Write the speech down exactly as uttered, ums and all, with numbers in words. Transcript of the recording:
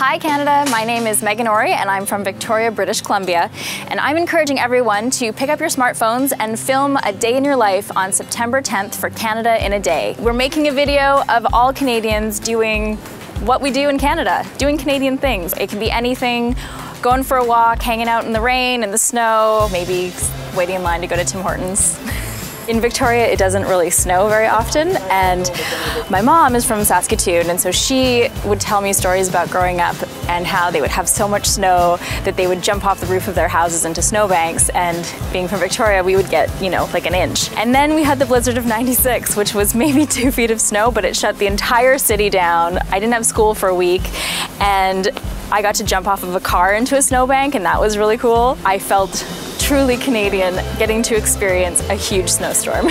Hi Canada, my name is Meghan Ory and I'm from Victoria, British Columbia, and I'm encouraging everyone to pick up your smartphones and film a day in your life on September tenth for Canada in a Day. We're making a video of all Canadians doing what we do in Canada, doing Canadian things. It can be anything, going for a walk, hanging out in the rain, in the snow, maybe waiting in line to go to Tim Hortons. In Victoria, it doesn't really snow very often, and my mom is from Saskatoon, and so she would tell me stories about growing up and how they would have so much snow that they would jump off the roof of their houses into snowbanks, and being from Victoria, we would get, you know, like an inch. And then we had the blizzard of ninety-six, which was maybe two feet of snow, but it shut the entire city down. I didn't have school for a week, and I got to jump off of a car into a snowbank, and that was really cool. I felt truly Canadian, getting to experience a huge snowstorm.